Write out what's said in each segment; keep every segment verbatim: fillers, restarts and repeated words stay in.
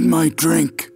need my drink.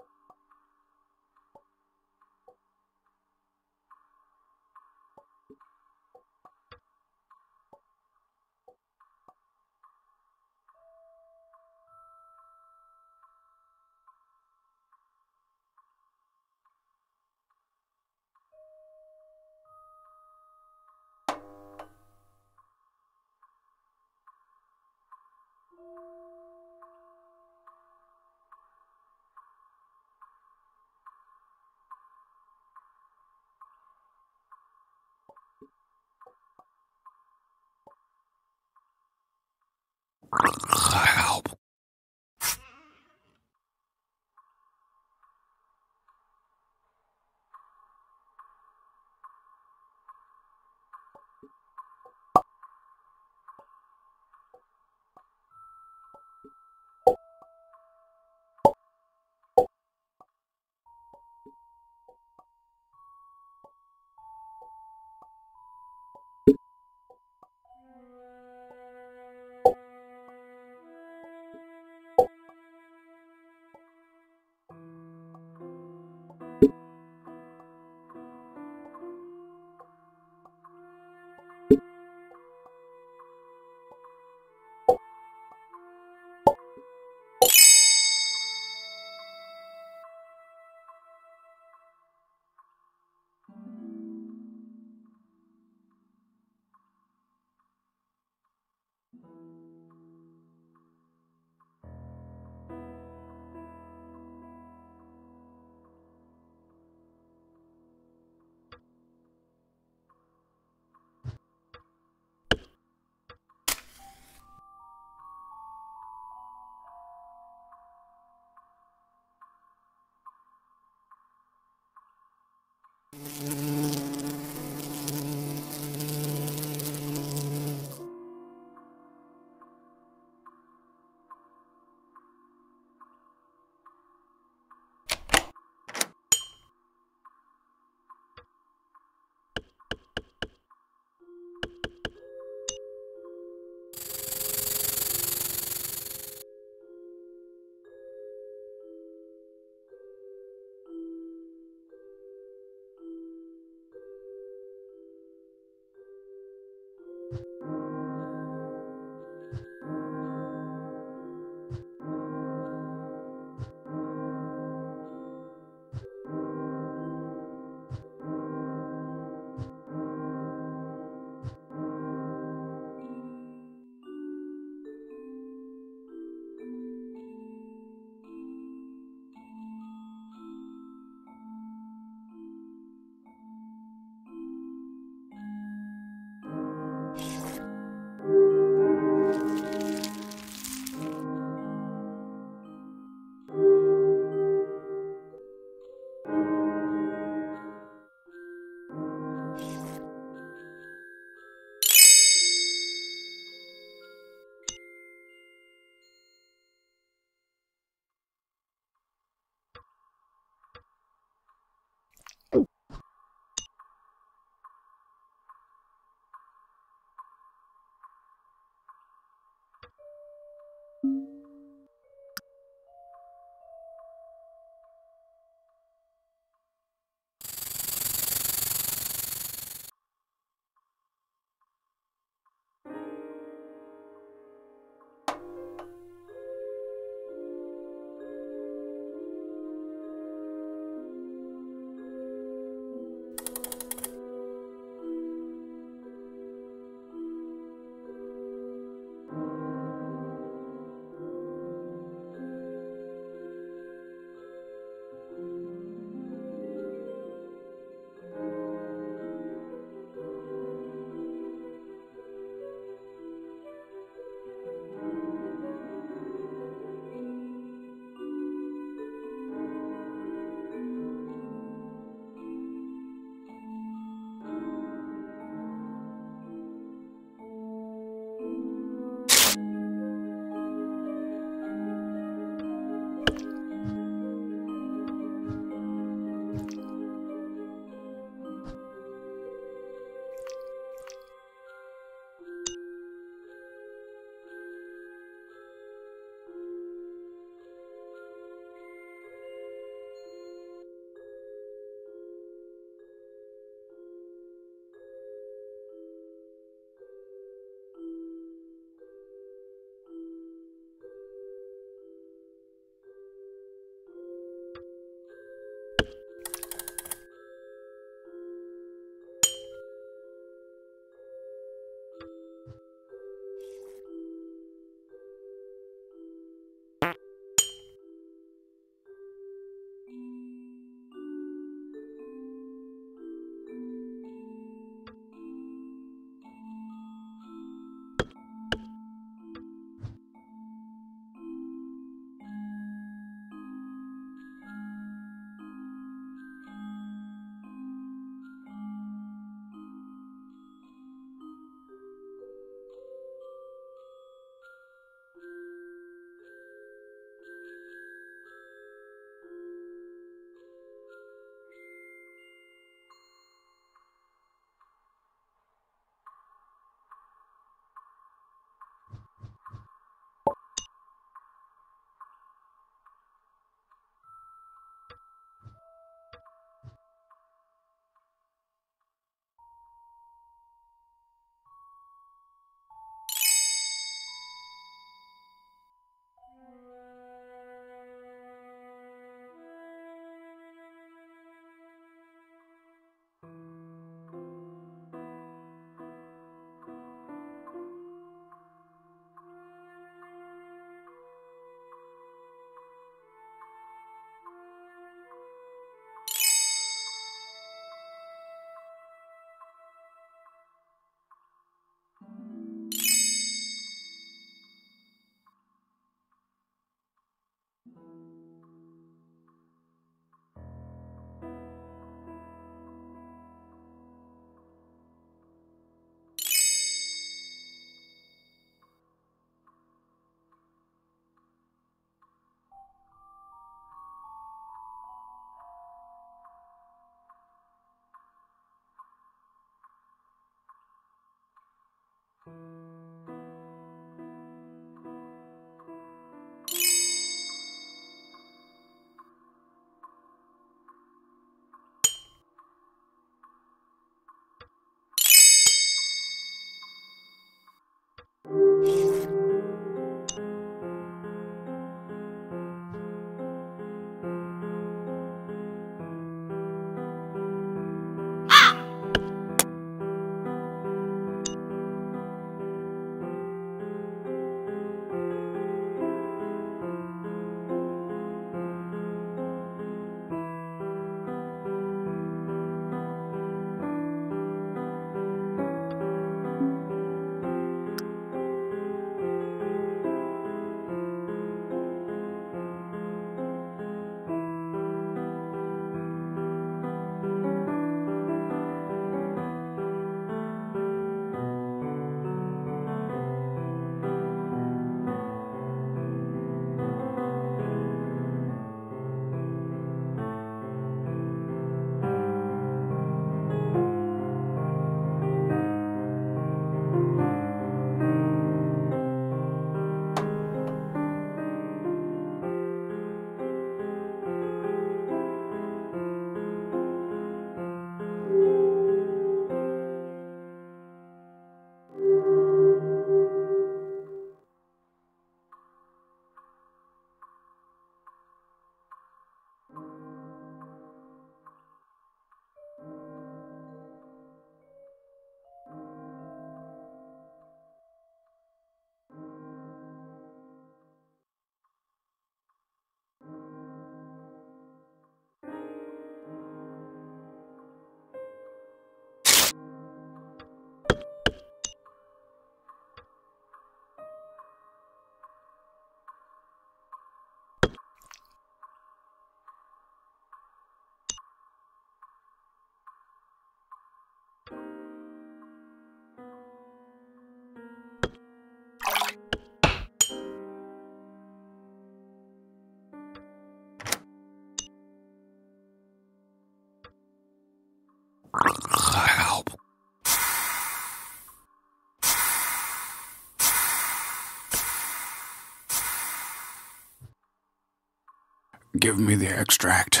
Give me the extract.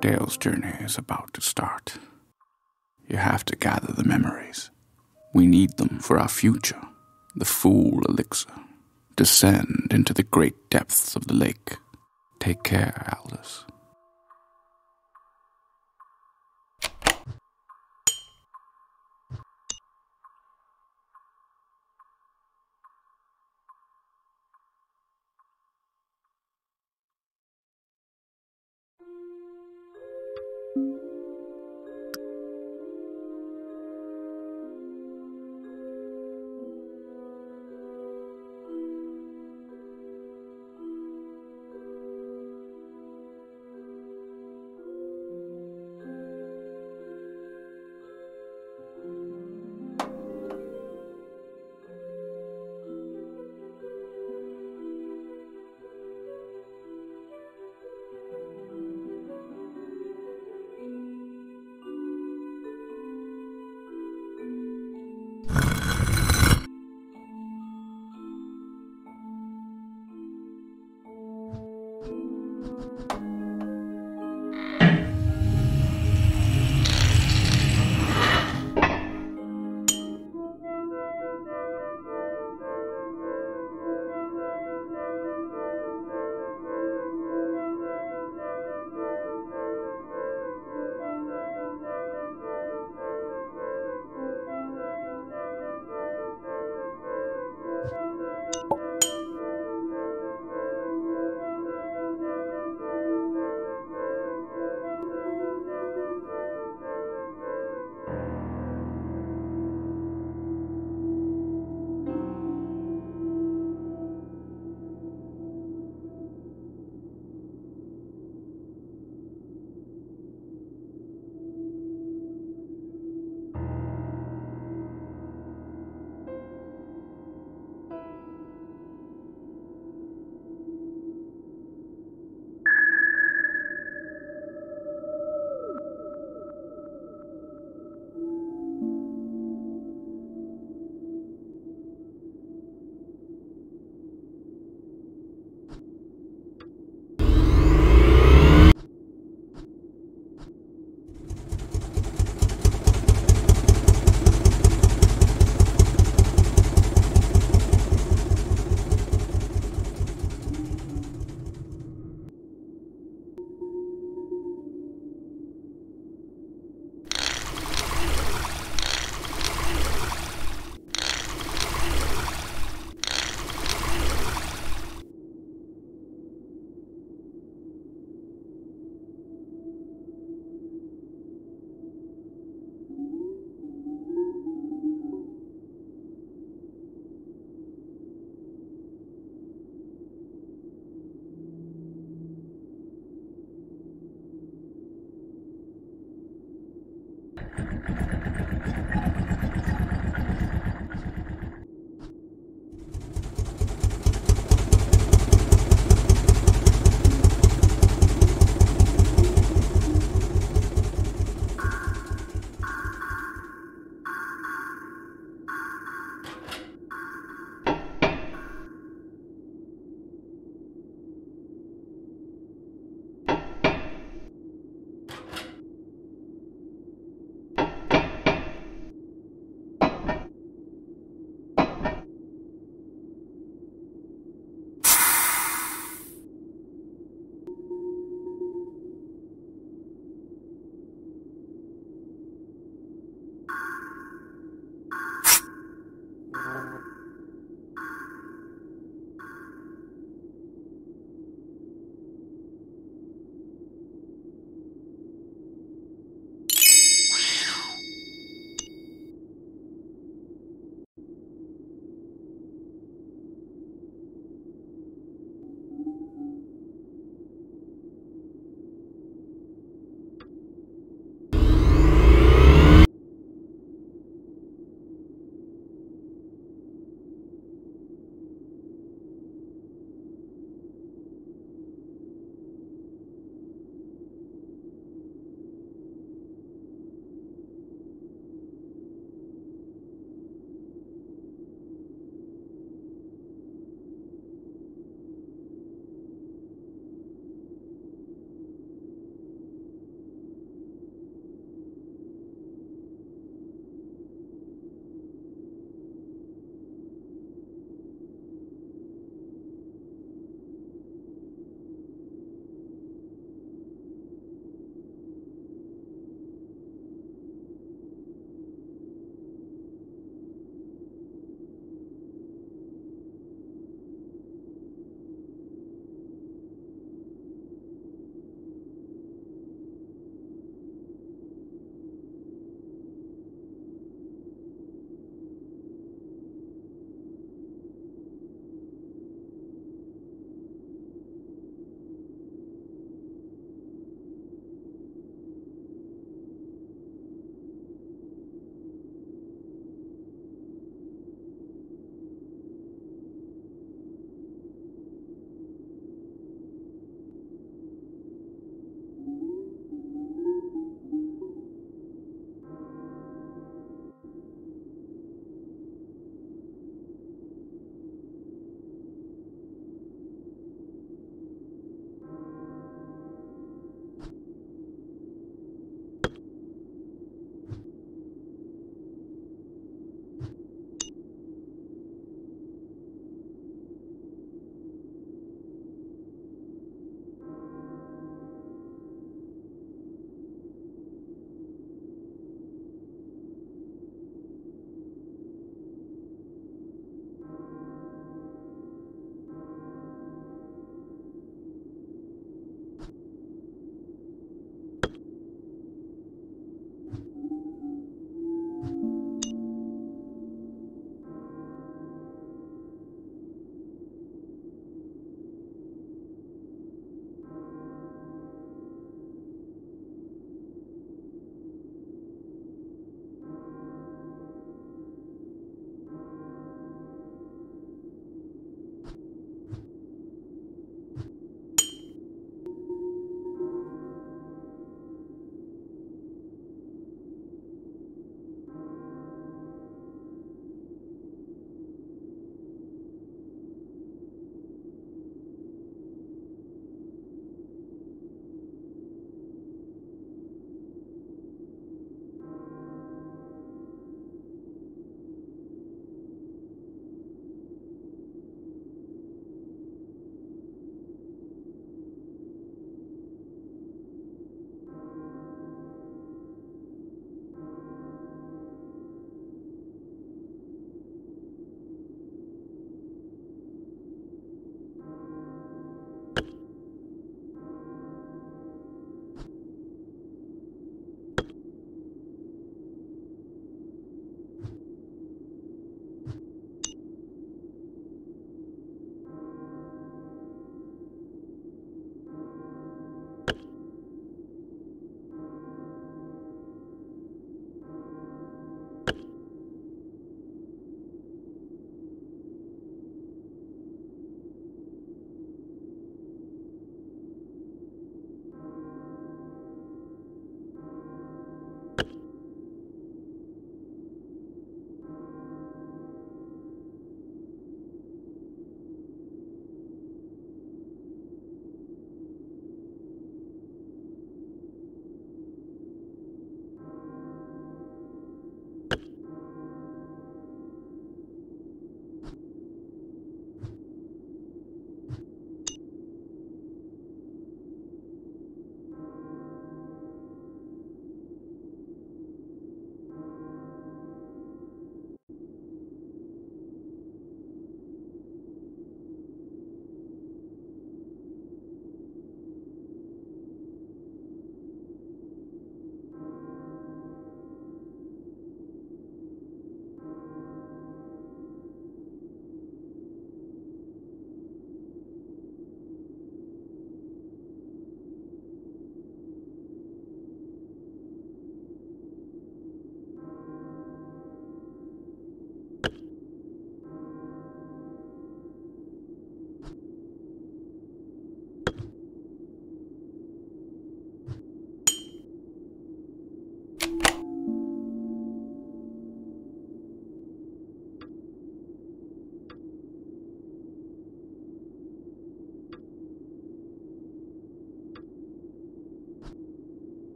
Dale's journey is about to start. You have to gather the memories. We need them for our future. The Fool Elixir. Descend into the great depths of the lake. Take care, Aldous. Thank you.